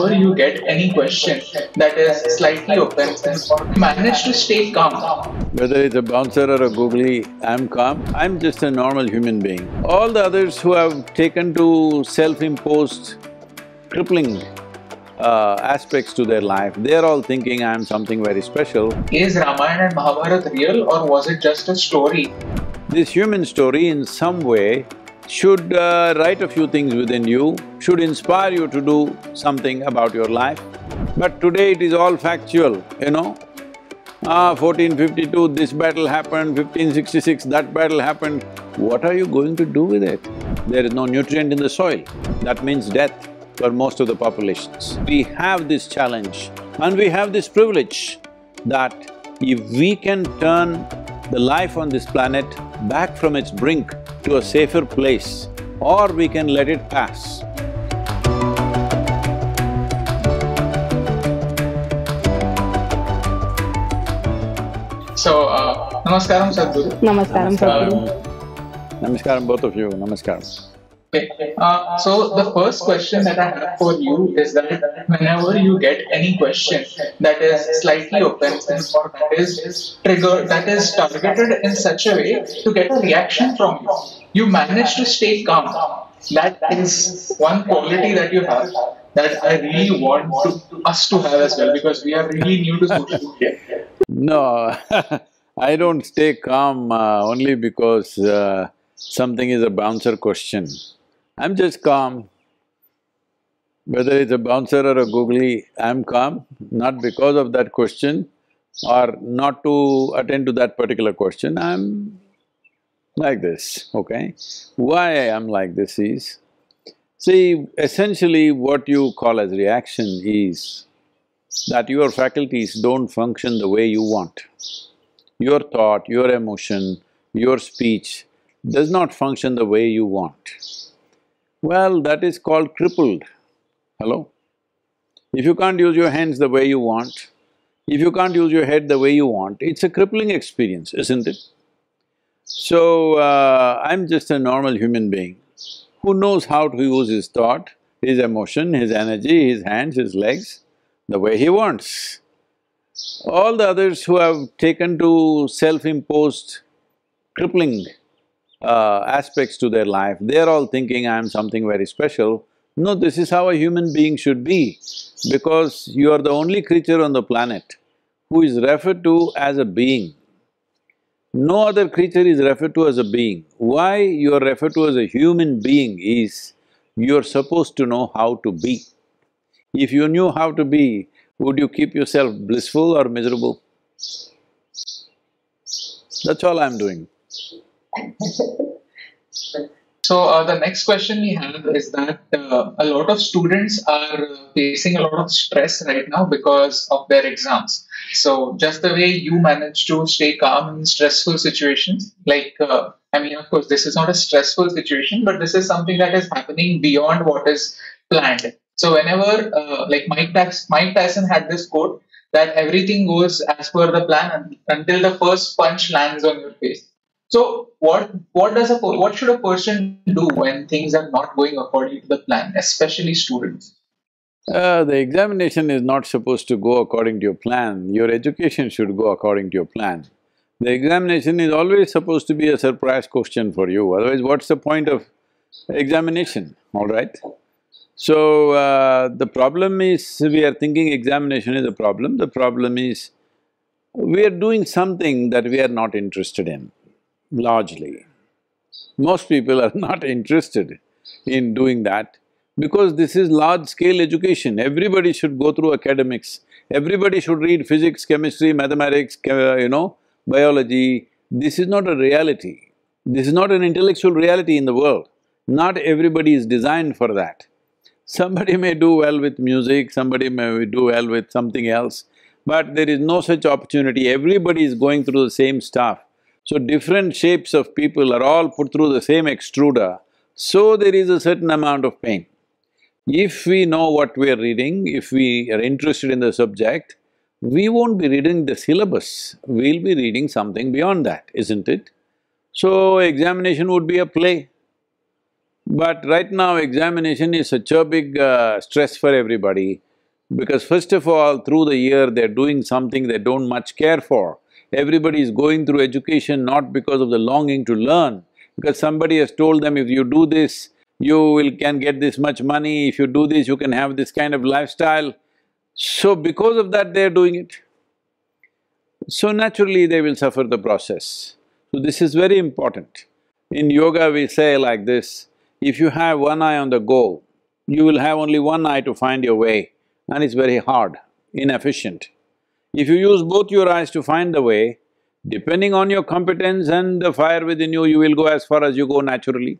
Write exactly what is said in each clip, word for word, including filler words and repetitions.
whenever you get any question that is slightly offensive, manage to stay calm. Whether it's a bouncer or a googly, I'm calm. I'm just a normal human being. All the others who have taken to self-imposed crippling uh, aspects to their life, they're all thinking I'm something very special. Is Ramayana and Mahabharata real, or was it just a story? This human story in some way should uh, write a few things within you, should inspire you to do something about your life. But today it is all factual, you know. Ah, fourteen fifty-two, this battle happened, fifteen sixty-six, that battle happened. What are you going to do with it? There is no nutrient in the soil. That means death for most of the populations. We have this challenge and we have this privilege that if we can turn the life on this planet back from its brink to a safer place, or we can let it pass. So, uh, Namaskaram Sadhguru. Namaskaram Sadhguru. Namaskaram both of you, Namaskaram. Okay. Uh, so, the first question that I have for you is that whenever you get any question that is slightly offensive or that is triggered, that is targeted in such a way to get a reaction from you, you manage to stay calm. That is one quality that you have that I really want to, us to have as well, because we are really new to social media. No, I don't stay calm uh, only because uh, something is a bouncer question. I'm just calm. Whether it's a bouncer or a googly, I'm calm, not because of that question or not to attend to that particular question. I'm like this, okay? Why I'm like this is, see, essentially what you call as reaction is that your faculties don't function the way you want. Your thought, your emotion, your speech does not function the way you want. Well, that is called crippled. Hello? If you can't use your hands the way you want, if you can't use your head the way you want, it's a crippling experience, isn't it? So, uh, I'm just a normal human being who knows how to use his thought, his emotion, his energy, his hands, his legs, the way he wants. All the others who have taken to self-imposed crippling Uh, aspects to their life, they're all thinking I'm something very special. No, this is how a human being should be, because you are the only creature on the planet who is referred to as a being. No other creature is referred to as a being. Why you are referred to as a human being is, you're supposed to know how to be. If you knew how to be, would you keep yourself blissful or miserable? That's all I'm doing. So, uh, the next question we have is that uh, a lot of students are facing a lot of stress right now because of their exams. So, just the way you manage to stay calm in stressful situations, like, uh, I mean, of course, this is not a stressful situation, but this is something that is happening beyond what is planned. So, whenever, uh, like Mike Tyson, Mike Tyson had this quote that everything goes as per the plan until the first punch lands on your face. So, what what does a what should a person do when things are not going according to the plan, especially students? Uh, the examination is not supposed to go according to your plan. Your education should go according to your plan. The examination is always supposed to be a surprise question for you, otherwise what's the point of examination, all right? So, uh, the problem is, we are thinking examination is a problem. The problem is, we are doing something that we are not interested in. Largely, most people are not interested in doing that, because this is large-scale education. Everybody should go through academics, everybody should read physics, chemistry, mathematics, you know, biology. This is not a reality. This is not an intellectual reality in the world. Not everybody is designed for that. Somebody may do well with music, somebody may do well with something else, but there is no such opportunity. Everybody is going through the same stuff. So, different shapes of people are all put through the same extruder, so there is a certain amount of pain. If we know what we are reading, if we are interested in the subject, we won't be reading the syllabus, we'll be reading something beyond that, isn't it? So, examination would be a play. But right now examination is such a big uh, stress for everybody, because first of all, through the year they're doing something they don't much care for. Everybody is going through education not because of the longing to learn, because somebody has told them, if you do this, you will can get this much money, if you do this, you can have this kind of lifestyle. So because of that, they're doing it. So naturally, they will suffer the process. So this is very important. In yoga, we say like this, if you have one eye on the goal, you will have only one eye to find your way, and it's very hard, inefficient. If you use both your eyes to find the way, depending on your competence and the fire within you, you will go as far as you go naturally.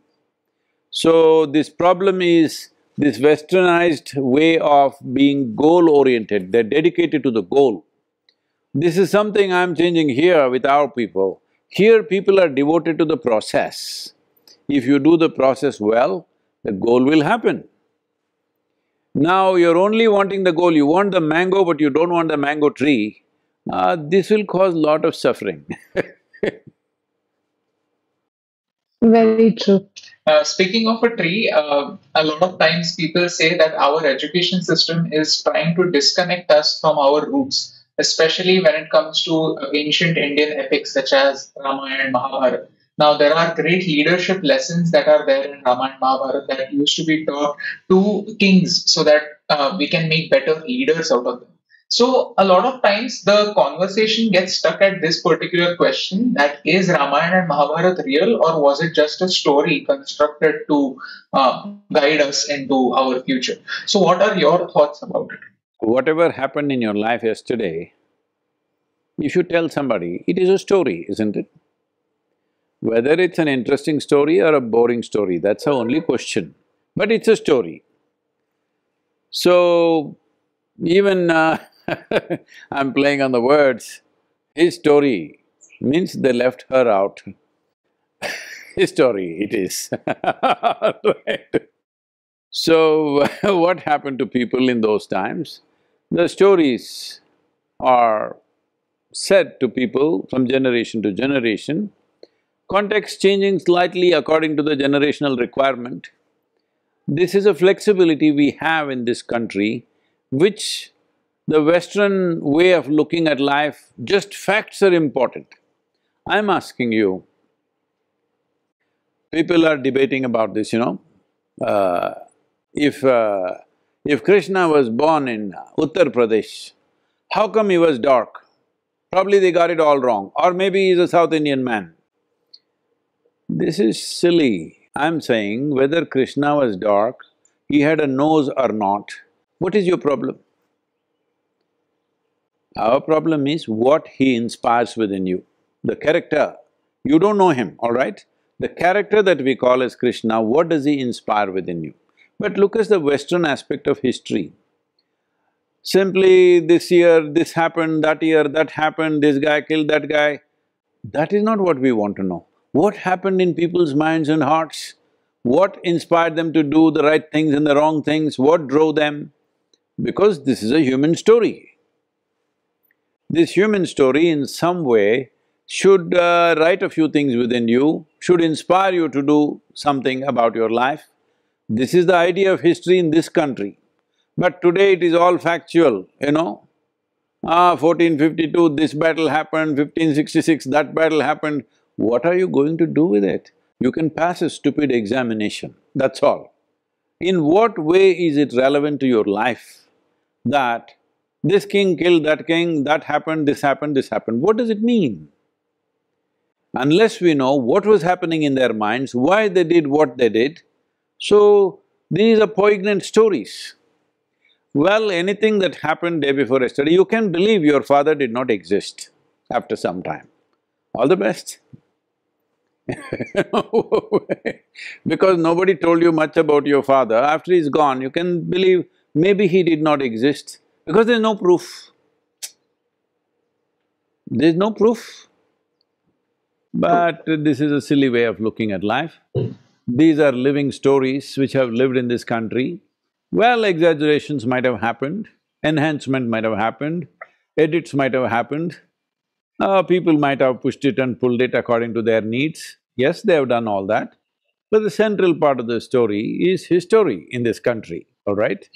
So this problem is this westernized way of being goal-oriented, they're dedicated to the goal. This is something I'm changing here with our people. Here people are devoted to the process. If you do the process well, the goal will happen. Now you're only wanting the goal, you want the mango but you don't want the mango tree, uh, this will cause a lot of suffering. Very true. Uh, speaking of a tree, uh, a lot of times people say that our education system is trying to disconnect us from our roots, especially when it comes to ancient Indian epics such as Ramayana and Mahabharata. Now, there are great leadership lessons that are there in Ramayana and Mahabharata that used to be taught to kings so that uh, we can make better leaders out of them. So, a lot of times the conversation gets stuck at this particular question, that is Ramayana and Mahabharata real, or was it just a story constructed to uh, guide us into our future? So, what are your thoughts about it? Whatever happened in your life yesterday, if you tell somebody, it is a story, isn't it? Whether it's an interesting story or a boring story, that's the only question. But it's a story. So, even uh, I'm playing on the words, his story means they left her out. His story it is. Right? So, what happened to people in those times? The stories are said to people from generation to generation. Context changing slightly according to the generational requirement. This is a flexibility we have in this country, which the Western way of looking at life, just facts are important. I'm asking you, people are debating about this, you know, uh, if, uh, if Krishna was born in Uttar Pradesh, how come he was dark? Probably they got it all wrong, or maybe he's a South Indian man. This is silly. I'm saying whether Krishna was dark, he had a nose or not, what is your problem? Our problem is what he inspires within you, the character. You don't know him, all right? The character that we call as Krishna, what does he inspire within you? But look at the Western aspect of history. Simply this year, this happened, that year, that happened, this guy killed that guy. That is not what we want to know. What happened in people's minds and hearts? What inspired them to do the right things and the wrong things? What drove them? Because this is a human story. This human story in some way should uh, write a few things within you, should inspire you to do something about your life. This is the idea of history in this country. But today it is all factual, you know. Ah, fourteen fifty-two, this battle happened, fifteen sixty-six, that battle happened. What are you going to do with it? You can pass a stupid examination, that's all. In what way is it relevant to your life that this king killed that king, that happened, this happened, this happened? What does it mean? Unless we know what was happening in their minds, why they did what they did, so these are poignant stories. Well, anything that happened day before yesterday, you can believe your father did not exist after some time. All the best. Because nobody told you much about your father, after he's gone, you can believe maybe he did not exist, because there's no proof. There's no proof. But this is a silly way of looking at life. These are living stories which have lived in this country. Well, exaggerations might have happened, enhancement might have happened, edits might have happened. Uh, people might have pushed it and pulled it according to their needs. Yes, they have done all that, But the central part of the story is history in this country, all right?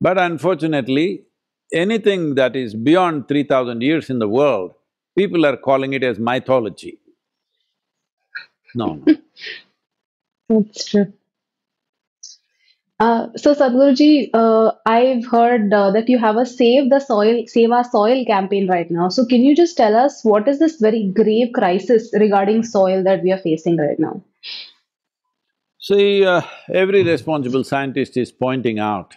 But unfortunately, anything that is beyond three thousand years in the world, people are calling it as mythology. No, no. That's true. Uh, so, Sadhguruji, uh, I've heard uh, that you have a Save the Soil, Save Our Soil campaign right now. So, can you just tell us what is this very grave crisis regarding soil that we are facing right now? See, uh, every responsible scientist is pointing out,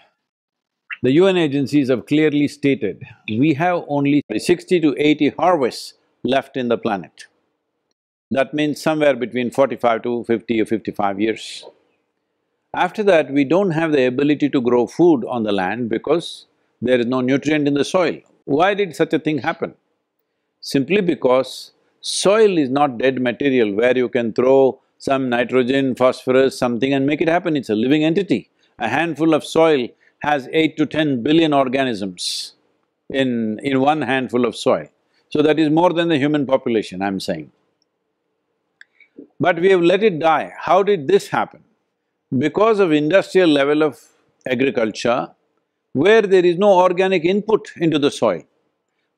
the U N agencies have clearly stated, we have only sixty to eighty harvests left in the planet. That means somewhere between forty-five to fifty or fifty-five years. After that, we don't have the ability to grow food on the land because there is no nutrient in the soil. Why did such a thing happen? Simply because soil is not dead material where you can throw some nitrogen, phosphorus, something and make it happen. It's a living entity. A handful of soil has eight to ten billion organisms in, in one handful of soil. So that is more than the human population, I'm saying. But we have let it die. How did this happen? Because of industrial level of agriculture, where there is no organic input into the soil.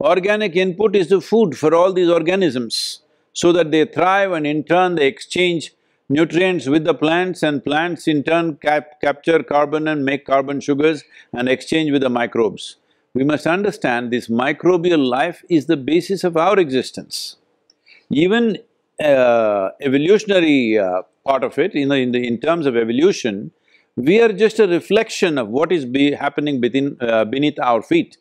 Organic input is the food for all these organisms, so that they thrive and in turn they exchange nutrients with the plants, and plants in turn cap capture carbon and make carbon sugars and exchange with the microbes. We must understand this microbial life is the basis of our existence. Even uh, evolutionary uh, part of it, in, the, in, the, in terms of evolution, we are just a reflection of what is be happening within, uh, beneath our feet.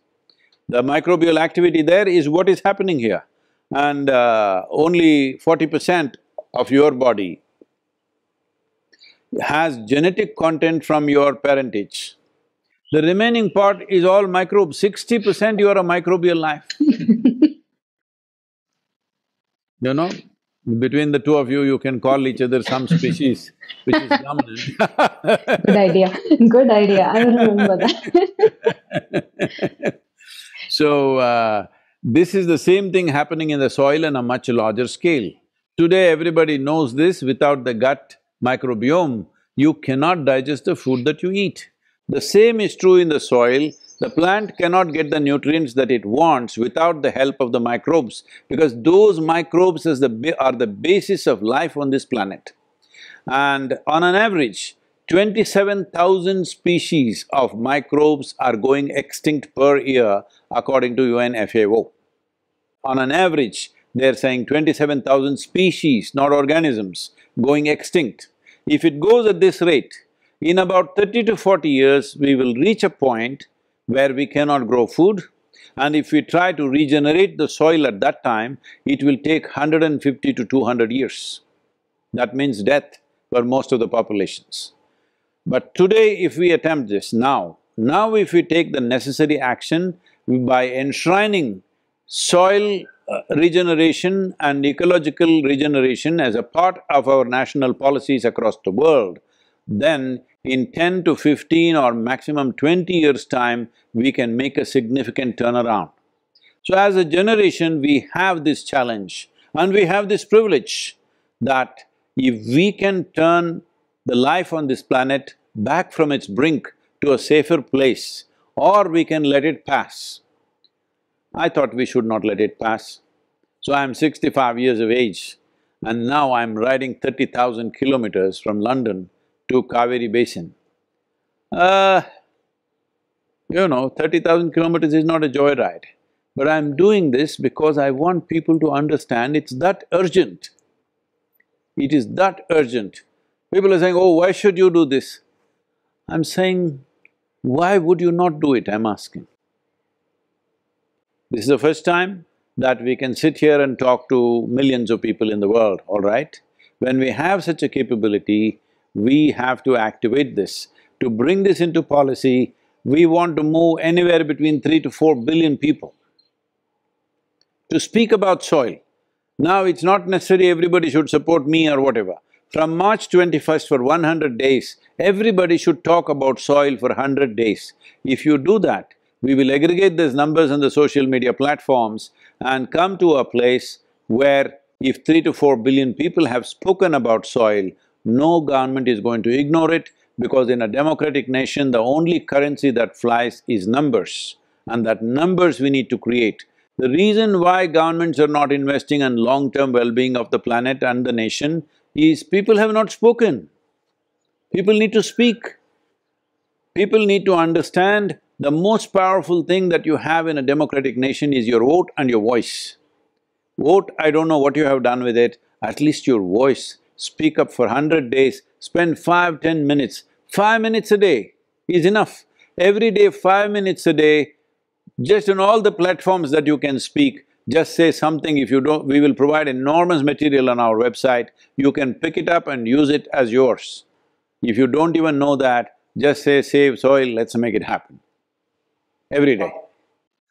The microbial activity there is what is happening here, and uh, only forty percent of your body has genetic content from your parentage. The remaining part is all microbes. Sixty percent you are a microbial life. You know? Between the two of you, you can call each other some species which is dominant. Good idea, good idea, I remember that. So, uh, this is the same thing happening in the soil on a much larger scale. Today everybody knows this, without the gut microbiome, you cannot digest the food that you eat. The same is true in the soil. The plant cannot get the nutrients that it wants without the help of the microbes, because those microbes is the are the basis of life on this planet. And on an average, twenty-seven thousand species of microbes are going extinct per year according to U N F A O. On an average, they're saying twenty-seven thousand species, not organisms, going extinct. If it goes at this rate, in about thirty to forty years, we will reach a point where we cannot grow food, and if we try to regenerate the soil at that time, it will take one hundred fifty to two hundred years. That means death for most of the populations. But today if we attempt this now, now if we take the necessary action by enshrining soil regeneration and ecological regeneration as a part of our national policies across the world, then in ten to fifteen or maximum twenty years' time, we can make a significant turnaround. So as a generation, we have this challenge and we have this privilege that if we can turn the life on this planet back from its brink to a safer place, or we can let it pass. I thought we should not let it pass. So I'm sixty-five years of age and now I'm riding thirty thousand kilometers from London to Kaveri Basin. Uh, you know, thirty thousand kilometers is not a joyride, but I'm doing this because I want people to understand it's that urgent. It is that urgent. People are saying, oh, why should you do this? I'm saying, why would you not do it, I'm asking. This is the first time that we can sit here and talk to millions of people in the world, all right? When we have such a capability, we have to activate this. To bring this into policy, we want to move anywhere between three to four billion people to speak about soil. Now it's not necessary everybody should support me or whatever. From March twenty-first for one hundred days, everybody should talk about soil for one hundred days. If you do that, we will aggregate these numbers on the social media platforms and come to a place where if three to four billion people have spoken about soil, No government is going to ignore it, because in a democratic nation, the only currency that flies is numbers, and that numbers we need to create. The reason why governments are not investing in long-term well-being of the planet and the nation is people have not spoken. People need to speak. People need to understand the most powerful thing that you have in a democratic nation is your vote and your voice. Vote, I don't know what you have done with it, at least your voice. Speak up for hundred days, spend five, ten minutes. Five minutes a day is enough. Every day, five minutes a day, just on all the platforms that you can speak, just say something. If you don't, we will provide enormous material on our website. You can pick it up and use it as yours. If you don't even know that, just say, save soil, let's make it happen. Every day.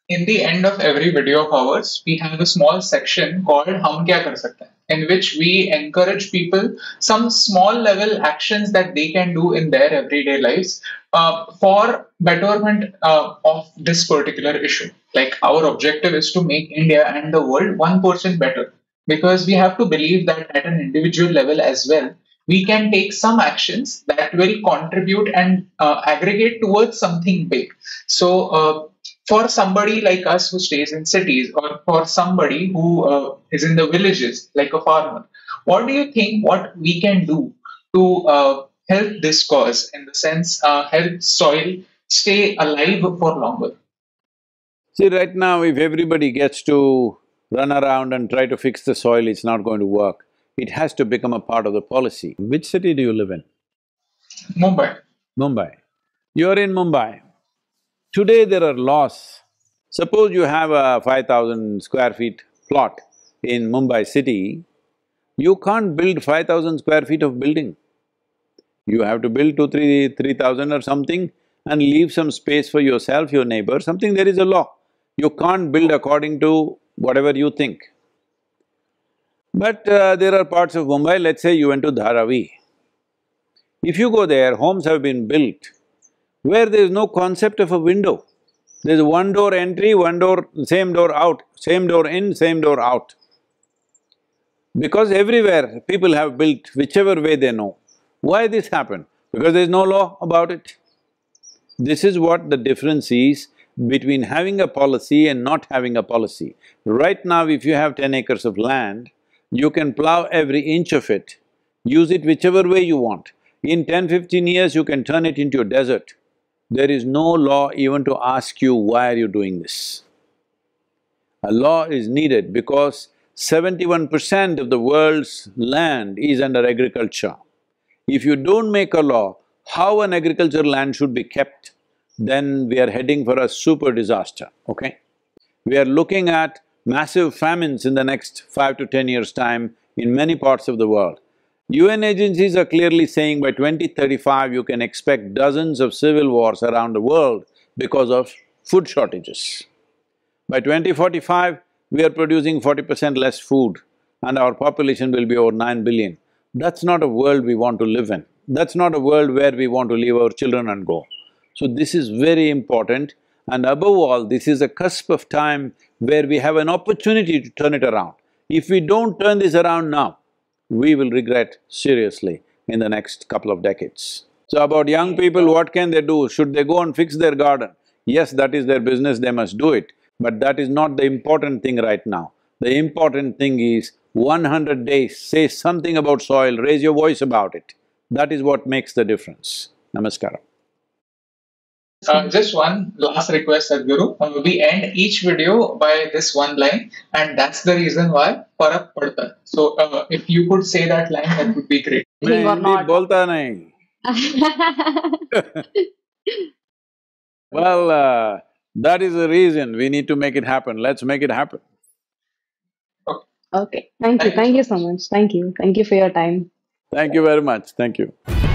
In the end of every video of ours, we have a small section called Hum Kya Kar Sakte Hain, in which we encourage people some small level actions that they can do in their everyday lives uh, for betterment uh, of this particular issue. Like, our objective is to make India and the world one percent better, because we have to believe that at an individual level as well, we can take some actions that will contribute and uh, aggregate towards something big. So, uh, for somebody like us who stays in cities, or for somebody who uh, is in the villages, like a farmer, what do you think what we can do to uh, help this cause, in the sense uh, help soil stay alive for longer? See, right now if everybody gets to run around and try to fix the soil, it's not going to work. It has to become a part of the policy. Which city do you live in? Mumbai. Mumbai. You're in Mumbai. Today there are laws. Suppose you have a five thousand square feet plot in Mumbai city, you can't build five thousand square feet of building. You have to build two, three, three thousand or something and leave some space for yourself, your neighbor, something. There is a law. You can't build according to whatever you think. But uh, there are parts of Mumbai, let's say you went to Dharavi. If you go there, homes have been built where there is no concept of a window. There is one door entry, one door, same door out, same door in, same door out. Because everywhere people have built whichever way they know. Why this happened? Because there is no law about it. This is what the difference is between having a policy and not having a policy. Right now, if you have ten acres of land, you can plow every inch of it, use it whichever way you want. In ten, fifteen years, you can turn it into a desert. There is no law even to ask you, why are you doing this? A law is needed because seventy-one percent of the world's land is under agriculture. If you don't make a law, how an agricultural land should be kept, then we are heading for a super disaster, okay? We are looking at massive famines in the next five to ten years' time in many parts of the world. U N agencies are clearly saying by twenty thirty-five, you can expect dozens of civil wars around the world because of food shortages. By twenty forty-five, we are producing forty percent less food and our population will be over nine billion. That's not a world we want to live in. That's not a world where we want to leave our children and go. So this is very important, and above all, this is a cusp of time where we have an opportunity to turn it around. If we don't turn this around now, we will regret seriously in the next couple of decades. So about young people, what can they do? Should they go and fix their garden? Yes, that is their business, they must do it, but that is not the important thing right now. The important thing is, one hundred days, say something about soil, raise your voice about it. That is what makes the difference. Namaskaram. Uh, just one last request, Sadhguru. Uh, we end each video by this one line, and that's the reason why Parak Padta. So, uh, if you could say that line, that would be great. Believe or not. Bolta nahi. Well, uh, that is the reason we need to make it happen. Let's make it happen. Okay. Okay. Thank you. Thank you so much. Thank you. Thank you for your time. Thank you very much. Thank you.